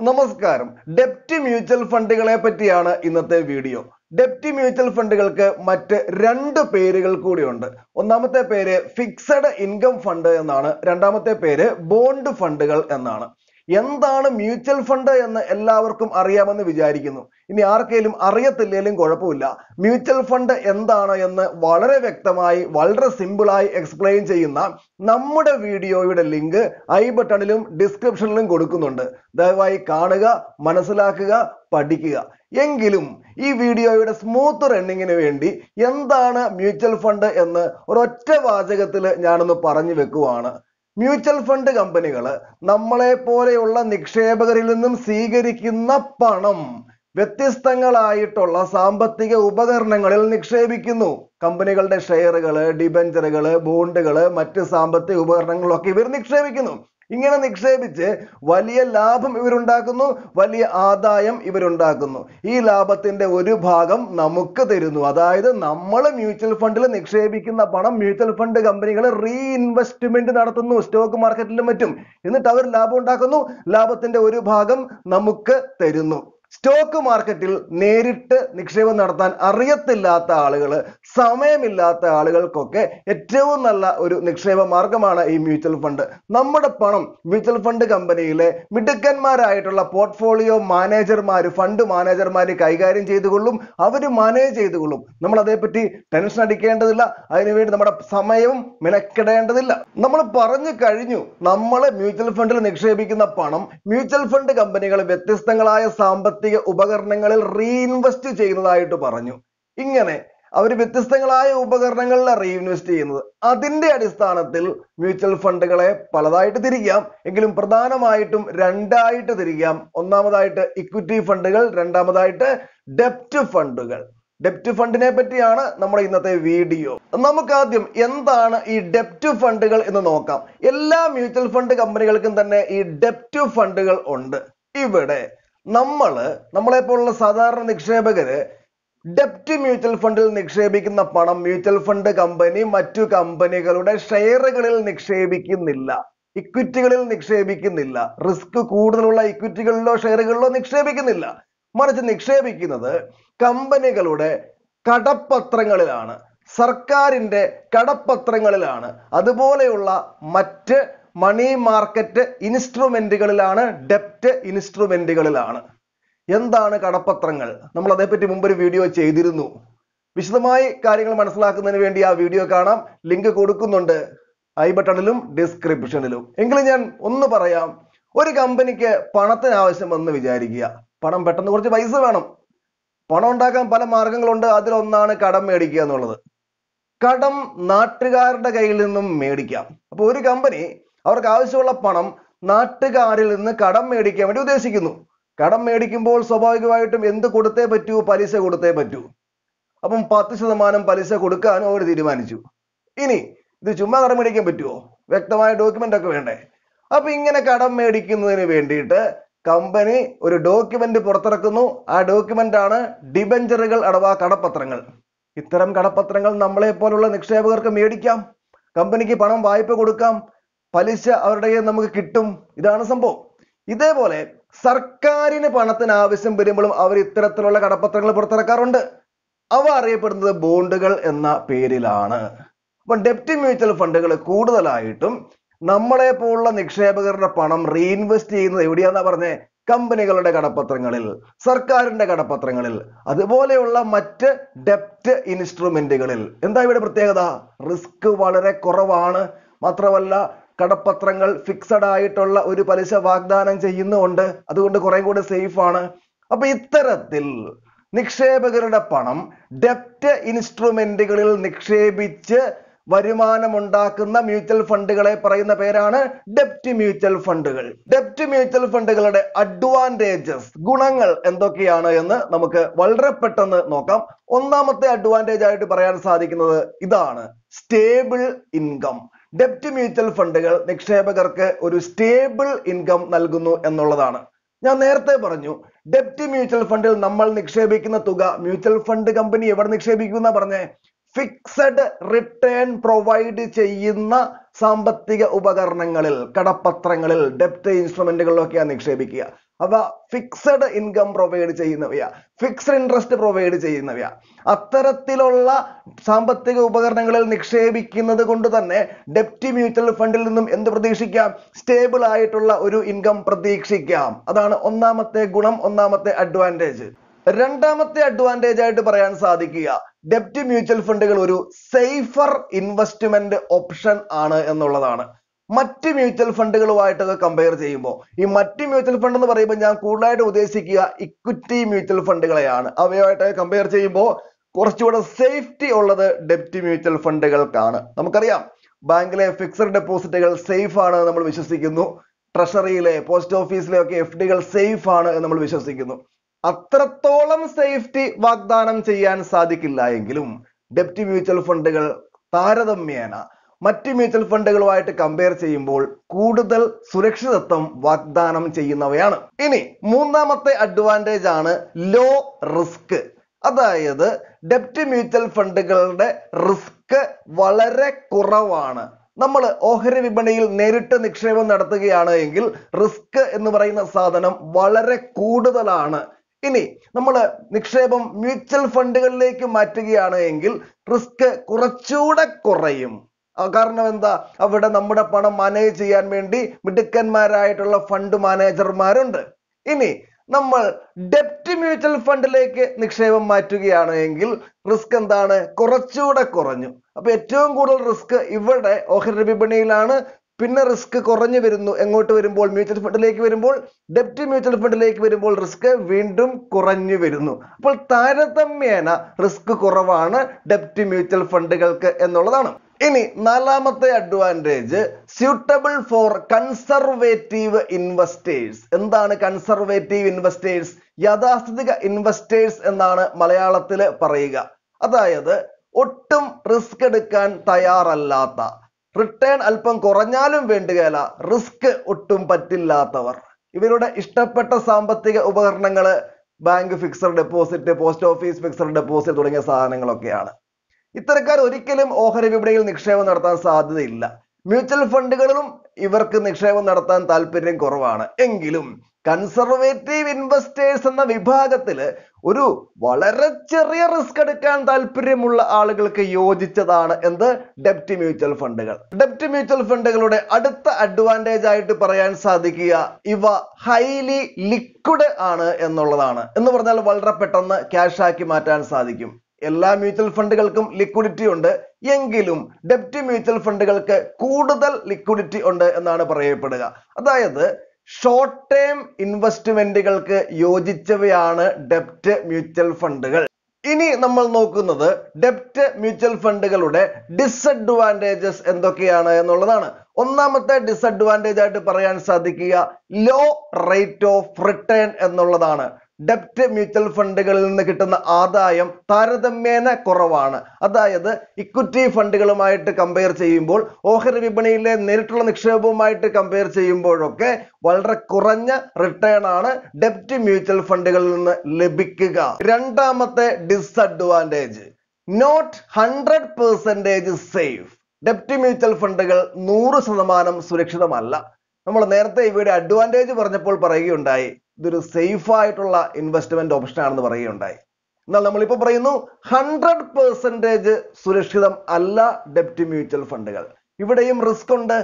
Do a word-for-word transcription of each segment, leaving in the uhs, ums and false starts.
Namaskaram, Debt Mutual Fund Galapatiana in the video. Debt Mutual Fund Galka Mat Randa Perigal Kuriunda. Onamate Pere Fixed Income Fund and Nana, Randamate Pere Bond Fundigal and Nana. Yandana Mutual Fund and the Ellaverkum Ariaman Vijarikino. In the Arkalim Ariatilian Gorapula, Mutual Fund Yandana and the Valare Vectamai, Valra Symboli explain Chayina. Nammude video with a link, I buttonilum description Godukununda. Davai Kanaga, Manasalakaga, Padikiga. Yengilum, E video with a smoother ending in a vendi, Yandana Mutual Fund and the Rotavazagatila Yanano Paranivekuana. Mutual fund company, Namale Poreola Nikshabarilum Sigarikinna Panam, Vetistangala Tola Sambatiga Ubagar Nangal Nikshabikinu, Company Galda Share Regala, Debent Regala, Bond Regala, Matis Sambati Uber Nangloki Nikshabikinum. ഇങ്ങനെ നിക്ഷേപിച്ച് വലിയ ലാഭം ഇവരുണ്ടാക്കുന്നു വലിയ ആദായം ഇവരുണ്ടാക്കുന്നു ഈ ലാഭത്തിന്റെ ഒരു ഭാഗം നമുക്ക് തരുന്നു അതായത് നമ്മൾ മ്യൂച്വൽ ഫണ്ടിൽ നിക്ഷേപിക്കുന്ന പണം മ്യൂച്വൽ ഫണ്ട് കമ്പനികൾ റീഇൻവെസ്റ്റ്മെന്റ് നടത്തുന്നു സ്റ്റോക്ക് മാർക്കറ്റിലും മറ്റും എന്നിട്ട് അവർ ലാഭം ഉണ്ടാക്കുന്നു ലാഭത്തിന്റെ ഒരു ഭാഗം നമുക്ക് തരുന്നു Stock market till near it Nikshavan Narthan Ariatilata Alagal, Same Milata Alagal Koke, Etevanala Uru Niksheva Margamana e mutual fund. Namada Panam, mutual fund company, Midakan Maritola portfolio manager Mari fund manager Mari Kaigar in Jedulum, Avadi manage Jedulum, Namada Deputy, Tension Dicandilla, I need the Mada Samayum, Melakadandilla, Namada Paranja Karinu, Namala mutual fund and Nikshavik in the Panam, mutual fund company, Vetistangala Sambat. Ubagarnangal reinvest Chainlai to Paranu. Ingane, Avi Vitistangala, Ubagarnangala reinvest in Adinde Adistanatil, mutual fundagale, Paladai to the Rigam, Eglim Pradanam item, Randai to the Rigam, Onamadite, equity fundagal, Randamadite, debt fundagal. Debt fund in a petiana, number in the video. Namakadim, Yentana, e debt fundagal in the Noka. Ella mutual fund company can e debt fundagal under. Ivade. Namala, Namalapola Sadar Nikshebagare, Deputy Mutual Fund Nikshabik in the Panam Mutual Fund Company, Matu Company, Galuda, Share Regal Nikshabik in Nilla, Equitical Nikshabik in Nilla, Risk Kudrula, Equitical Share Regal Nikshabik in Nilla, Martin Nikshabik in other, Company Galude, Katapatrangalana, Sarkar in the Katapatrangalana, Adaboleula, Mate. Money market instrument debt instrument Yandana Kadapatrangal. Namala deputy Mumbai video Chedirunu. Vishlamai Karingal Manslak and Vendia video Kanam, link Kodukununde, I buttonalum, descriptionalum. England Unaparayam, or a company Panathan Avasaman Vijarigia. Panam Patan or Vaisavanam Panondakam Panamarganglunda, other Onana Kadam Medica and other Kadam Natrigarda Gailinum Medica. A poor company. Our Kavisola Panam, Natagaril in the Kadam Medicam, do they signu? Kadam Medicum Bowl, Sobaguitum in the Kodate, but two Parisa Kodate, but two. Upon Pathis of the Manam Parisa Kodukan over the Dimanju. Inni, the Chumara Medicam, but two. Vectamai document document. Up in a Kadam Medicum event, company or a document portrakano, a document dana, debenture Adava Kadapatrangal. Iteram Kadapatrangal, Namale Polola, next Medicam, company Panam Viper Kodukam. Palisha Avadaya Namakitum, Idana Sambo. Idevole, Sarkar in a Panatana Visum Birimulum Avitra Katapatrangal Portakarunda Avare put the Bondagal and the Perilana. But Deputy Mutual Fundagal Kuda Lightum Namada Pola Nikshabagar Panam reinvest in the Udiana Varne, Company Galada Katapatrangalil, Sarkar in the Katapatrangalil, Adevole Mate Debt Instrumental. And I would protect the risk Valere Koravana, Matravalla. Katapatrangal, fixed dietola, Uri Parisha Vagdan and Chayino under Adunda Korango safe honor. A bitaratil Nikshabagarada Panam, debt instrumental Nikshebich, Varimana Mundakana, mutual fundigal, Parana Perana, debt mutual fundigal. Debt mutual fundigal advantages, Gunangal and Dokiana Yana, Namaka, Walrapatana Nokam, Onamata advantage I to Paran Sadik in the Idana, stable income. Debt mutual fundagal, Nikshabagarke, or stable income Nalgunu and Noladana. Yanerte Baranu, Debt mutual fundal, Namal Nikshabikina Tuga, mutual fund company, ever Nikshabikuna Barne, fixed return provide Cheyina, Sambatiga Ubagarnangal, Kadapatrangal, Debt instrumental Lokia Nikshabikia. അവ fixed income provide ചെയ്യുന്നവയാണ്, fixed interest provide ചെയ്യുന്നവയാണ്. അത്തരത്തിലുള്ള സാമ്പത്തിക ഉപകരണങ്ങളിൽ നിക്ഷേപിക്കുന്നത് കൊണ്ട് തന്നെ ഡെപ്റ്റ് mutual ഫണ്ടിൽ നിന്നും എന്ത് പ്രതീക്ഷിക്കാം? സ്റ്റേബിൾ ആയിട്ടുള്ള ഒരു ഇൻകം പ്രതീക്ഷിക്കാം. അതാണ് ഒന്നാമത്തെ ഗുണം, ഒന്നാമത്തെ അഡ്വാൻറ്റേജ്. രണ്ടാമത്തെ അഡ്വാൻറ്റേജ് ആയിട്ട് പറയാൻ സാധിക്കുക, ഡെപ്റ്റ് മ്യൂച്വൽ ഫണ്ടുകൾ ഒരു സേഫർ ഇൻവെസ്റ്റ്മെന്റ് ഓപ്ഷൻ ആണ് എന്നുള്ളതാണ്. മറ്റ് മ്യൂച്വൽ ഫണ്ടുകളുമായിട്ടൊക്കെ കമ്പയർ ചെയ്യുമ്പോൾ, ഈ മറ്റ് മ്യൂച്വൽ ഫണ്ട് എന്ന് പറയുമ്പോൾ ഞാൻ കൂടുതലായിട്ട് ഉദ്ദേശിക്കുക ഇക്വിറ്റി മ്യൂച്വൽ ഫണ്ടുകളെയാണ്. അവയുമായിട്ടൊക്കെ കമ്പയർ ചെയ്യുമ്പോൾ കുറച്ചുകൂടെ സേഫ്റ്റി ഉള്ളത് ഡെപ്റ്റ് മ്യൂച്വൽ ഫണ്ടുകൾക്കാണ്. നമുക്കറിയാം ബാങ്കിലെ ഫിക്സഡ് ഡെപ്പോസിറ്റുകൾ സേഫ് ആണ് നമ്മൾ വിശ്വസിക്കുന്നു, ട്രഷറിയിലെ പോസ്റ്റ് ഓഫീസിലെ ഒക്കെ എഫ് ഡികൾ സേഫ് ആണ് നമ്മൾ വിശ്വസിക്കുന്നു. അത്രത്തോളം സേഫ്റ്റി വാഗ്ദാനം ചെയ്യാൻ സാധിക്കില്ല എങ്കിലും ഡെപ്റ്റ് മ്യൂച്വൽ ഫണ്ടുകൾ താരതമ്യേന മറ്റ് മ്യൂച്വൽ ഫണ്ടുകളുമായിട്ട് കമ്പയർ ചെയ്യുമ്പോൾ കൂടുതൽ സുരക്ഷിതത്വം വാഗ്ദാനം ചെയ്യുന്നവയാണ്. ഇനി മൂന്നാമത്തെ അഡ്വാൻറ്റേജ് ആണ് ലോ റിസ്ക്. അതായത് ഡെപ്റ്റ് മ്യൂച്വൽ ഫണ്ടുകളുടെ റിസ്ക് വളരെ കുറവാണ്. നമ്മൾ ഓഹരി വിപണിയിൽ നേരിട്ട് നിക്ഷേപം നടത്തുകയാണ് എങ്കിൽ റിസ്ക് എന്ന് പറയുന്ന സാധനം വളരെ കൂടുതലാണ്. ഇനി നമ്മൾ നിക്ഷേപം മ്യൂച്വൽ ഫണ്ടുകളിലേക്ക് മാറ്റുകയാണ് എങ്കിൽ റിസ്ക് കുറച്ചുകൂടെ കുറയും. കാരണം എന്താ, അവിടെ നമ്മുടെ പണം മാനേജ് ചെയ്യാൻ വേണ്ടി മിടുക്കന്മാരായിട്ടുള്ള ഫണ്ട് മാനേജർമാരുണ്ട്. ഇനി നമ്മൾ ഡെപ്റ്റ് മ്യൂച്വൽ ഫണ്ടിലേക്ക് നിക്ഷേപം മാറ്റുകയാണ് എങ്കിൽ റിസ്ക് എന്താണ്? കുറച്ചുകൂടെ കുറഞ്ഞു. അപ്പൊ ഏറ്റവും കൂടുതൽ റിസ്ക് ഇവിടെ ഓഹരി വിപണിയിലാണ്. പിന്നെ റിസ്ക് കുറഞ്ഞു വരുന്നു എങ്ങോട്ട് വരുമ്പോൾ? മ്യൂച്വൽ ഫണ്ടിലേക്ക് വരുമ്പോൾ, ഡെപ്റ്റ് മ്യൂച്വൽ ഫണ്ടിലേക്ക് വരുമ്പോൾ റിസ്ക് വീണ്ടും കുറഞ്ഞു വരുന്നു. അപ്പോൾ താരതമ്യേന റിസ്ക് കുറവാണ് ഡെപ്റ്റ് മ്യൂച്വൽ ഫണ്ടുകൾക്ക് എന്നുള്ളതാണ്. ഇനി നാലാമത്തെ advantage suitable for conservative investors. എന്താണ് കൺസർവേറ്റീവ് ഇൻവെസ്റ്റേഴ്സ്? യാഥാസ്ഥിതിക ഇൻവെസ്റ്റേഴ്സ് എന്നാണ് മലയാളത്തിൽ പറയുക. അതായത് ഒട്ടും റിസ്ക് എടുക്കാൻ തയ്യാറല്ലാത്ത, റിട്ടേൺ അല്പം കുറഞ്ഞാലും വേണ്ടുകയില്ല, റിസ്ക് ഒട്ടും പറ്റില്ലാത്തവർ. ഇവരുടെ ഇഷ്ടപ്പെട്ട സാമ്പത്തിക ഉപകരണങ്ങൾ bank fixed deposit, post office fixed deposit തുടങ്ങിയ സാധനങ്ങളൊക്കെയാണ്. ഇത്തരക്കാർ ഒരിക്കലും ഓഹരി വിപണിയിൽ നിക്ഷേപം നടത്താൻ സാധ്യതയില്ല. മ്യൂച്വൽ ഫണ്ടുകളിലും ഇവർക്ക് നിക്ഷേപം നടത്താൻ താല്പര്യം കുറവാണ്. എങ്കിലും കൺസർവേറ്റീവ് ഇൻവെസ്റ്റേഴ്സ് എന്ന വിഭാഗത്തിൽ ഒരു വളരെ ചെറിയ റിസ്ക് എടുക്കാൻ താല്പര്യമുള്ള ആളുകൾക്ക് യോജിച്ചതാണ് എന്ത്? ഡെപ്റ്റ് മ്യൂച്വൽ ഫണ്ടുകൾ. ഡെപ്റ്റ് മ്യൂച്വൽ ഫണ്ടുകളുടെ അടുത്ത അഡ്വാൻറ്റേജ് ആയിട്ട് പറയാൻ സാധിക്കുക, ഇവ ഹൈലി ലിക്വിഡ് ആണ് എന്നുള്ളതാണ്. എന്ന് പറഞ്ഞാൽ വളരെ പെട്ടെന്ന് ക്യാഷ് ആക്കി മാറ്റാൻ സാധിക്കും. എല്ലാ മ്യൂച്വൽ ഫണ്ടുകൾക്കും ലിക്വിഡിറ്റി ഉണ്ട്, എങ്കിലും ഡെപ്റ്റ് മ്യൂച്വൽ ഫണ്ടുകൾക്ക് കൂടുതൽ ലിക്വിഡിറ്റി ഉണ്ട് എന്നാണ് പറയപ്പെടുക. അതായത് ഷോർട്ട് ടേം ഇൻവെസ്റ്റ്മെന്റുകൾക്ക് യോജിച്ചവയാണ് ഡെപ്റ്റ് മ്യൂച്വൽ ഫണ്ടുകൾ. ഇനി നമ്മൾ നോക്കുന്നത് ഡെപ്റ്റ് മ്യൂച്വൽ ഫണ്ടുകളുടെ ഡിസഡ്വാൻറ്റേജസ് എന്തൊക്കെയാണ് എന്നുള്ളതാണ്. ഒന്നാമത്തെ ഡിസഡ്വാൻറ്റേജ് ആയിട്ട് പറയാൻ സാധിക്കുക ലോ റേറ്റ് ഓഫ് റിട്ടേൺ എന്നുള്ളതാണ്. ഡെപ്റ്റ് മ്യൂച്വൽ ഫണ്ടുകളിൽ നിന്ന് കിട്ടുന്ന ആദായം താരതമ്യേന കുറവാണ്. അതായത് ഇക്വിറ്റി ഫണ്ടുകളുമായിട്ട് കമ്പയർ ചെയ്യുമ്പോൾ, ഓഹരി വിപണിയിലെ നേരിട്ടുള്ള നിക്ഷേപവുമായിട്ട് കമ്പയർ ചെയ്യുമ്പോഴൊക്കെ വളരെ കുറഞ്ഞ റിട്ടേൺ ആണ് ഡെപ്റ്റ് മ്യൂച്വൽ ഫണ്ടുകളിൽ നിന്ന് ലഭിക്കുക. രണ്ടാമത്തെ disadvantage not hundred percentage safe. ഡെപ്റ്റ് മ്യൂച്വൽ ഫണ്ടുകൾ നൂറ് ശതമാനം സുരക്ഷിതമല്ല. നമ്മൾ നേരത്തെ ഇവയുടെ അഡ്വാൻറ്റേജ് പറഞ്ഞപ്പോൾ പറയുകയുണ്ടായി ഇതൊരു സേഫ് ആയിട്ടുള്ള ഇൻവെസ്റ്റ്മെന്റ് ഓപ്ഷൻ ആണെന്ന് പറയുകയുണ്ടായി. എന്നാൽ നമ്മളിപ്പോൾ പറയുന്നു ഹൺഡ്രഡ് പെർസെൻറ്റേജ് സുരക്ഷിതം അല്ല ഡെപ്റ്റ് മ്യൂച്വൽ ഫണ്ടുകൾ. ഇവിടെയും റിസ്ക് ഉണ്ട്.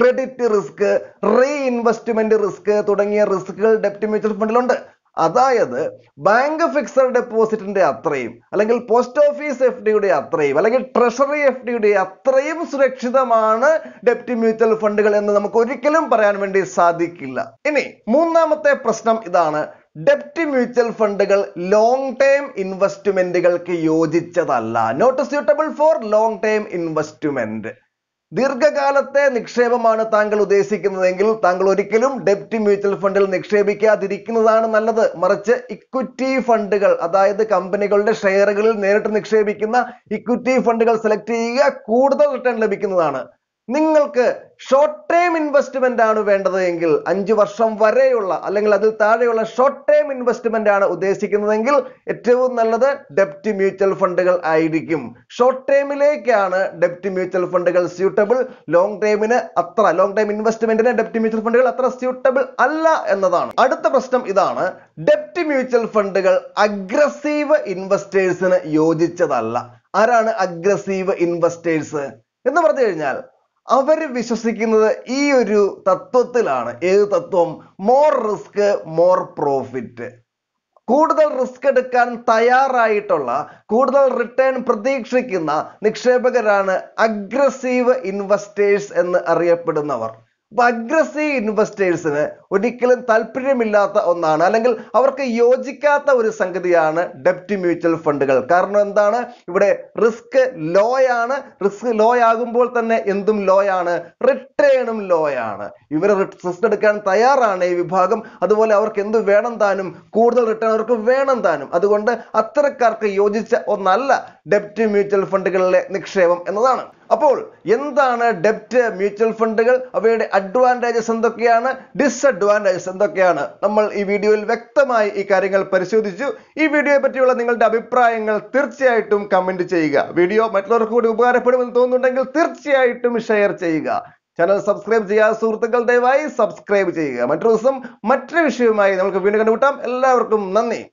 ക്രെഡിറ്റ് റിസ്ക്, റീഇൻവെസ്റ്റ്മെന്റ് റിസ്ക് തുടങ്ങിയ റിസ്കുകൾ ഡെപ്റ്റ് മ്യൂച്വൽ ഫണ്ടിലുണ്ട്. അതായത് ബാങ്ക് ഫിക്സഡ് ഡെപ്പോസിറ്റിന്റെ അത്രയും, അല്ലെങ്കിൽ പോസ്റ്റ് ഓഫീസ് എഫ് ഡിയുടെ അത്രയും, അല്ലെങ്കിൽ ട്രഷറി എഫ് ഡിയുടെ അത്രയും സുരക്ഷിതമാണ് ഡെപ്റ്റ് മ്യൂച്വൽ ഫണ്ടുകൾ എന്ന് നമുക്ക് ഒരിക്കലും പറയാൻ വേണ്ടി സാധിക്കില്ല. ഇനി മൂന്നാമത്തെ പ്രശ്നം ഇതാണ്, ഡെപ്റ്റ് മ്യൂച്വൽ ഫണ്ടുകൾ ലോങ് ടേം ഇൻവെസ്റ്റ്മെന്റുകൾക്ക് യോജിച്ചതല്ല, not suitable for long term investment. ദീർഘകാലത്തെ നിക്ഷേപമാണ് താങ്കൾ ഉദ്ദേശിക്കുന്നതെങ്കിൽ താങ്കൾ ഒരിക്കലും ഡെപ്റ്റ് മ്യൂച്വൽ ഫണ്ടിൽ നിക്ഷേപിക്കാതിരിക്കുന്നതാണ് നല്ലത്. മറിച്ച് ഇക്വിറ്റി ഫണ്ടുകൾ, അതായത് കമ്പനികളുടെ ഷെയറുകളിൽ നേരിട്ട് നിക്ഷേപിക്കുന്ന ഇക്വിറ്റി ഫണ്ടുകൾ സെലക്ട് ചെയ്യുക, കൂടുതൽ റിട്ടേൺ ലഭിക്കുന്നതാണ്. Ningalke short term investment down to Venda the Engil, Anjuva Sham Vareola, Alangal Tariola, short term investment down to the second angle, a two another deputy mutual fundical I D Kim. Short term lekana deputy mutual fundical suitable, long term in a atra, long term investment in a deputy mutual fundical atra suitable, Allah and the Dana. Add the Prastam Idana, deputy mutual fundical aggressive investors in Yojichadalla. Arana aggressive investors. In the Martinal. Averi Vishwasikinada Iuru Tatutilana, E Tatum, more risk, more profit. Kudal risk at Kan Tayara Itola, Kudal return Pradikshikina, Nikshebagarana, aggressive investors and Ariapudanavar. Aggressive investors in a Udikil Talpirimilata on an angle, our Yojikata or Sankadiana, deputy mutual fundical Karnandana, you would a risk loyana, risk loyagumboltana, indum loyana, returnum loyana. You were a sister can Tayara, Navy Pagam, otherwise our Kendu Venandanum, Kurdal return or Venandanum, other wonder Atarakarka Yojicha or Nala, deputy mutual fundical Nikshavam and Lana. Apol, Yendana, debt, mutual fundical, away advantages and the Kiana, disadvantages and the Kiana. Namal E video will vectamai e caringal pursuit you. E video particular ningle dabi priangle, thirty item comment chega. Video Matlor Kudubar Pudangle, thirty item share chega. Channel subscribe Jia Surtakal Devai, subscribe Jega. Matrosum, Matrishumai, Nalka Vinagutam, Elarkum Nani.